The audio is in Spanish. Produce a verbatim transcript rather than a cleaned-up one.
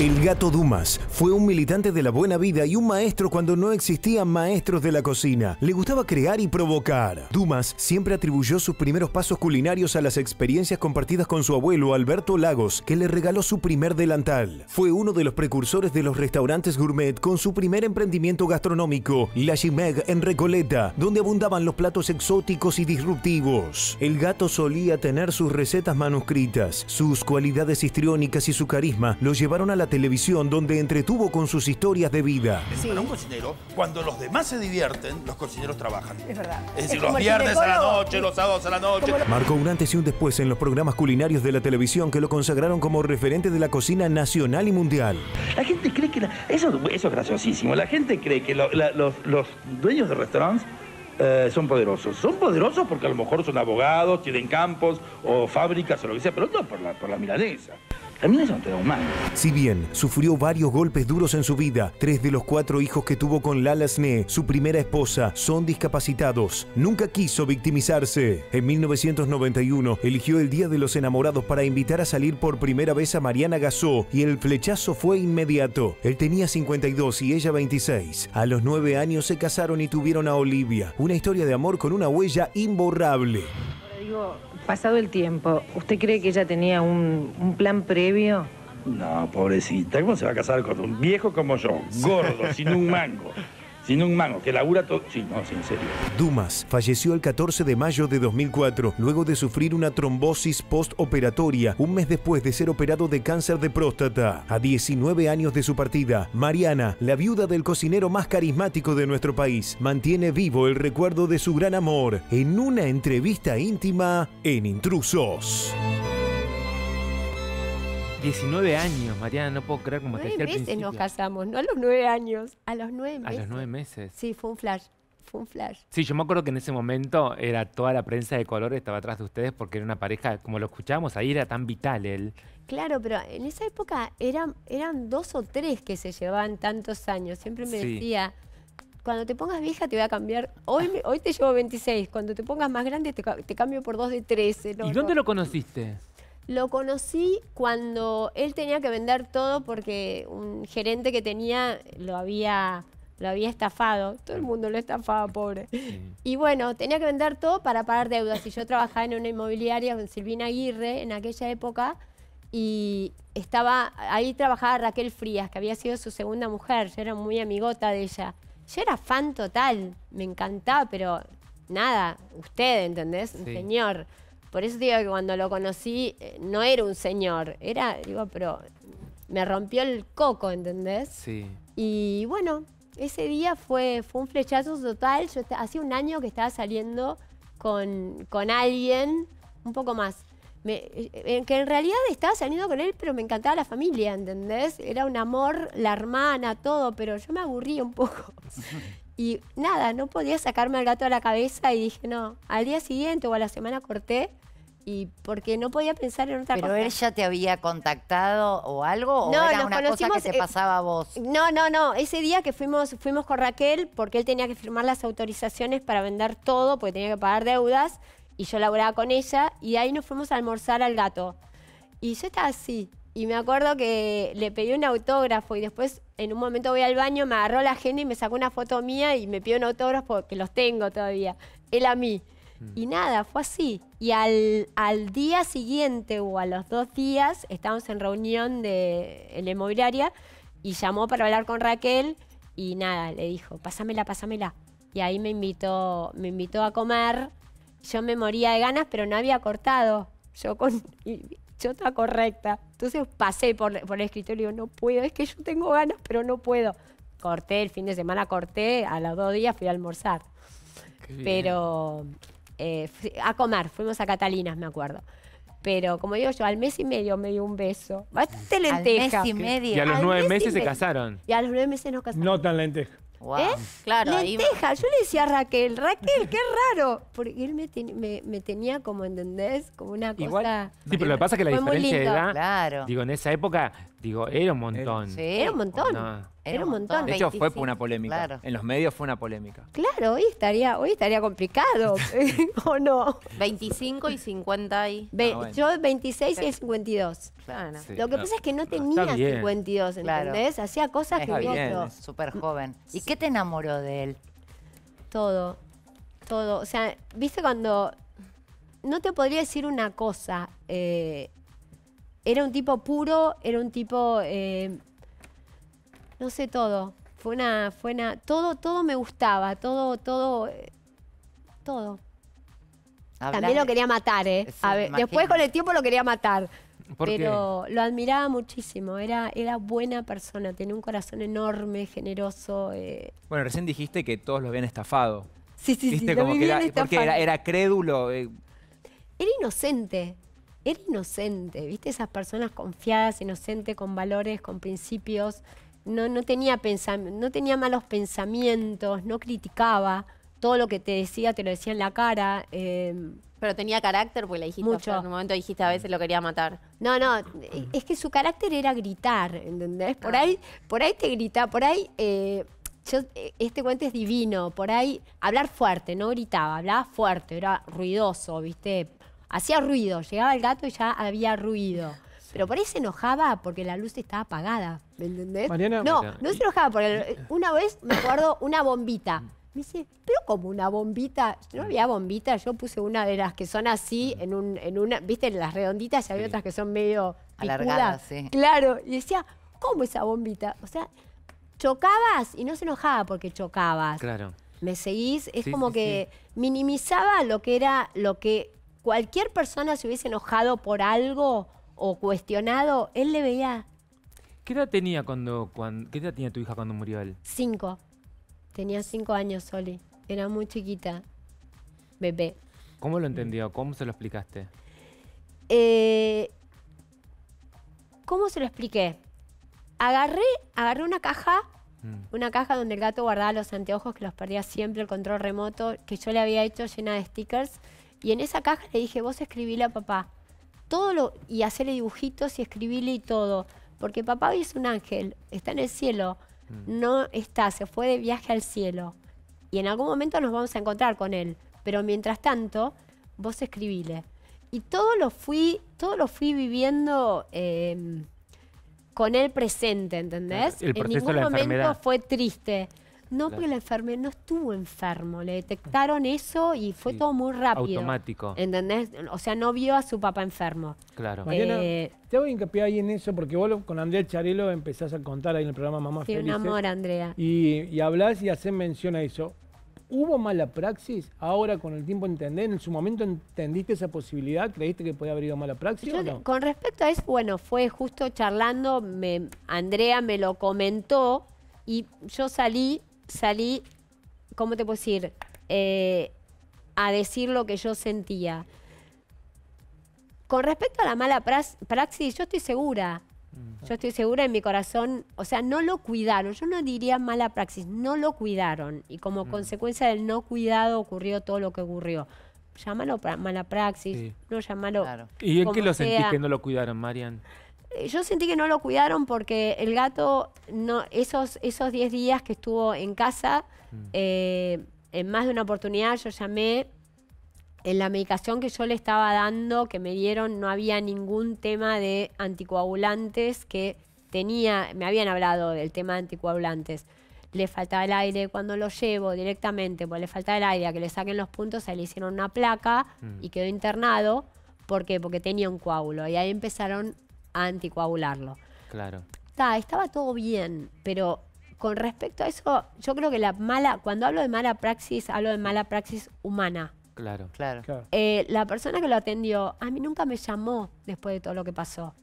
El Gato Dumas fue un militante de la buena vida y un maestro cuando no existían maestros de la cocina. Le gustaba crear y provocar. Dumas siempre atribuyó sus primeros pasos culinarios a las experiencias compartidas con su abuelo Alberto Lagos, que le regaló su primer delantal. Fue uno de los precursores de los restaurantes gourmet con su primer emprendimiento gastronómico, La Chimeg en Recoleta, donde abundaban los platos exóticos y disruptivos. El Gato solía tener sus recetas manuscritas. Sus cualidades histriónicas y su carisma lo llevaron a la televisión, donde entretuvo con sus historias de vida. Es decir, para un cocinero, cuando los demás se divierten, los cocineros trabajan. Es verdad. Es decir, es los viernes a la noche, los sábados a la noche. Marcó un antes y un después en los programas culinarios de la televisión que lo consagraron como referente de la cocina nacional y mundial. La gente cree que... La... Eso, eso es graciosísimo. La gente cree que lo, la, los, los dueños de restaurantes Eh, son poderosos. Son poderosos porque a lo mejor son abogados, tienen campos o fábricas o lo que sea, pero no por la, por la milanesa. La milanesa no te da un mango. Si bien sufrió varios golpes duros en su vida, tres de los cuatro hijos que tuvo con Lala Snee, su primera esposa, son discapacitados. Nunca quiso victimizarse. En mil novecientos noventa y uno eligió el Día de los Enamorados para invitar a salir por primera vez a Mariana Gasó y el flechazo fue inmediato. Él tenía cincuenta y dos y ella veintiséis. A los nueve años se casaron y tuvieron a Olivia. Una historia de amor con una huella imborrable. Digo, pasado el tiempo, ¿usted cree que ella tenía un, un plan previo? No, pobrecita, ¿cómo se va a casar con un viejo como yo? Gordo, sin un mango. Sin un mango, que labura todo... Sí, no, sí, en serio. Dumas falleció el catorce de mayo de dos mil cuatro, luego de sufrir una trombosis postoperatoria, un mes después de ser operado de cáncer de próstata. A diecinueve años de su partida, Mariana, la viuda del cocinero más carismático de nuestro país, mantiene vivo el recuerdo de su gran amor en una entrevista íntima en Intrusos. diecinueve años, Mariana, no puedo creer cómo te decía al principio. nueve meses nos casamos, no a los nueve años, a los nueve meses. A los nueve meses. Sí, fue un flash, fue un flash. Sí, yo me acuerdo que en ese momento era toda la prensa de color estaba atrás de ustedes porque era una pareja, como lo escuchábamos, ahí era tan vital él. Claro, pero en esa época eran, eran dos o tres que se llevaban tantos años. Siempre me sí. decía, cuando te pongas vieja te voy a cambiar, hoy, hoy te llevo veintiséis, cuando te pongas más grande te, te cambio por dos de trece. No, ¿Y dónde no. lo conociste? Lo conocí cuando él tenía que vender todo porque un gerente que tenía lo había, lo había estafado. Todo el mundo lo estafaba, pobre. Sí. Y bueno, tenía que vender todo para pagar deudas. Y yo trabajaba en una inmobiliaria con Silvina Aguirre en aquella época y estaba ahí trabajaba Raquel Frías, que había sido su segunda mujer. Yo era muy amigota de ella. Yo era fan total, me encantaba, pero nada, usted, ¿entendés? Sí. Un señor. Por eso digo que cuando lo conocí no era un señor, era, digo, pero me rompió el coco, ¿entendés? Sí. Y bueno, ese día fue, fue un flechazo total. Yo hacía un año que estaba saliendo con, con alguien, un poco más. Me, que en realidad estaba saliendo con él, pero me encantaba la familia, ¿entendés? Era un amor, la hermana, todo, pero yo me aburría un poco. Y nada, no podía sacarme el gato de la cabeza y dije, no, al día siguiente o a la semana corté y porque no podía pensar en otra cosa. ¿Pero él ya te había contactado o algo? ¿O era una cosa que te pasaba a vos? No, no, no. Ese día que fuimos, fuimos con Raquel porque él tenía que firmar las autorizaciones para vender todo porque tenía que pagar deudas y yo laburaba con ella y de ahí nos fuimos a almorzar al Gato. Y yo estaba así. Y me acuerdo que le pedí un autógrafo y después en un momento voy al baño, me agarró la agenda y me sacó una foto mía y me pidió un autógrafo porque los tengo todavía. Él a mí. Mm. Y nada, fue así. Y al, al día siguiente o a los dos días estábamos en reunión de, en la inmobiliaria y llamó para hablar con Raquel y nada, le dijo, pásamela, pásamela. Y ahí me invitó, me invitó a comer. Yo me moría de ganas pero no había cortado. Yo con... Y, yo estaba correcta. Entonces pasé por, por el escritorio y digo, no puedo, es que yo tengo ganas, pero no puedo. Corté, el fin de semana corté, a los dos días fui a almorzar. Qué pero eh, a comer, fuimos a Catalinas, me acuerdo. Pero como digo yo, al mes y medio me dio un beso. Bastante lenteja. Al mes y medio. Y a los al nueve mes meses se casaron. Y a los nueve meses nos casamos. No tan lenteja. Wow. ¿Eh? Claro, lenteja. Ahí... Yo le decía a Raquel, Raquel, qué raro. Porque él me, ten, me, me tenía como, ¿entendés? Como una cosa... Igual. Sí, pero lo que pasa es que la diferencia de edad... Claro. Digo, en esa época, digo, era un montón. Sí, era un montón. No. Era, Era un montón. montón. De hecho, veinticinco. Fue una polémica. Claro. En los medios fue una polémica. Claro, hoy estaría, hoy estaría complicado, ¿o no? veinticinco y cincuenta y... Ve, ah, bueno. Yo veintiséis sí. y cincuenta y dos. Claro. Sí, Lo que no, pasa es que no tenía no, cincuenta y dos, ¿entendés? Claro. Hacía cosas está que no. Súper joven. ¿Y sí. qué te enamoró de él? Todo, todo. O sea, viste cuando... No te podría decir una cosa. Eh, era un tipo puro, era un tipo... Eh, No sé, todo. Fue una, fue una... Todo, todo me gustaba. Todo, todo... Eh, todo. Hablame. También lo quería matar, ¿eh? Sí, a ver, después con el tiempo lo quería matar. ¿Por pero qué? Lo admiraba muchísimo. Era, era buena persona. Tenía un corazón enorme, generoso. Eh. Bueno, recién dijiste que todos lo habían estafado. Sí, sí, ¿Viste sí. Como que era, porque era, era crédulo. Eh. Era inocente. Era inocente. ¿Viste? Esas personas confiadas, inocentes, con valores, con principios... No, no, tenía no tenía malos pensamientos, no criticaba. Todo lo que te decía, te lo decía en la cara. Eh, Pero tenía carácter, porque le dijiste mucho. En un momento dijiste, a veces lo quería matar. No, no, es que su carácter era gritar, ¿entendés? Por, ah. ahí, por ahí te grita, por ahí... Eh, yo, este cuento es divino, por ahí... Hablar fuerte, no gritaba, hablaba fuerte, era ruidoso, ¿viste? Hacía ruido, llegaba el gato y ya había ruido. Pero por ahí se enojaba porque la luz estaba apagada, ¿me entendés? Mariana, no, Mariana. no se enojaba porque una vez me acuerdo una bombita. Me dice, pero como una bombita, no había bombita, yo puse una de las que son así, en, un, en una, viste, en las redonditas, y había sí. otras que son medio picudas. Alargadas, sí. Claro, y decía, ¿cómo esa bombita? O sea, chocabas y no se enojaba porque chocabas. Claro. ¿Me seguís? Es sí, como sí, que sí. minimizaba lo que era, lo que cualquier persona se hubiese enojado por algo... o cuestionado, él le veía. ¿Qué edad tenía cuando, cuando qué edad tenía tu hija cuando murió él? Cinco. Tenía cinco años, Soli. Era muy chiquita. Bebé. ¿Cómo lo entendió? ¿Cómo se lo explicaste? Eh, ¿Cómo se lo expliqué? Agarré, agarré una caja, mm. una caja donde el gato guardaba los anteojos, que los perdía siempre, el control remoto, que yo le había hecho llena de stickers. Y en esa caja le dije, vos escribíle a papá. Todo lo, y hacerle dibujitos y escribirle y todo. Porque papá hoy es un ángel, está en el cielo. Mm. No está, se fue de viaje al cielo. Y en algún momento nos vamos a encontrar con él. Pero mientras tanto, vos escribile. Y todo lo fui, todo lo fui viviendo eh, con él presente, ¿entendés? El proceso en ningún de la momento enfermedad. Fue triste. No, porque la enfermedad no estuvo enfermo. Le detectaron eso y fue sí, todo muy rápido. Automático. ¿Entendés? O sea, no vio a su papá enfermo. Claro. Mariana, eh, te voy a hincapié ahí en eso, porque vos con Andrea Charello empezás a contar ahí en el programa Mamá Feliz. Sí, un amor, Andrea. Y, y hablás y hacés mención a eso. ¿Hubo mala praxis? Ahora, con el tiempo, ¿entendés? ¿En su momento entendiste esa posibilidad? ¿Creíste que podía haber ido mala praxis Yo, o no? Con respecto a eso, bueno, fue justo charlando. Me, Andrea me lo comentó y yo salí... Salí, ¿cómo te puedo decir? Eh, a decir lo que yo sentía. Con respecto a la mala praxis, yo estoy segura. Yo estoy segura en mi corazón. O sea, no lo cuidaron. Yo no diría mala praxis. No lo cuidaron. Y como mm. consecuencia del no cuidado ocurrió todo lo que ocurrió. Llámalo pra mala praxis. Sí. No llámalo. Claro. ¿Y en qué lo sea. sentís que no lo cuidaron, Marian? Yo sentí que no lo cuidaron porque el gato, no, esos esos diez días que estuvo en casa, mm. eh, en más de una oportunidad yo llamé, en la medicación que yo le estaba dando, que me dieron, no había ningún tema de anticoagulantes que tenía, me habían hablado del tema de anticoagulantes. Le faltaba el aire cuando lo llevo directamente, porque le faltaba el aire, a que le saquen los puntos, se le hicieron una placa mm. y quedó internado. ¿Por qué? Porque tenía un coágulo y ahí empezaron... a anticoagularlo. Claro. Está, estaba todo bien, pero con respecto a eso, yo creo que la mala, cuando hablo de mala praxis, hablo de mala praxis humana. Claro, claro. Eh, la persona que lo atendió, a mí nunca me llamó después de todo lo que pasó.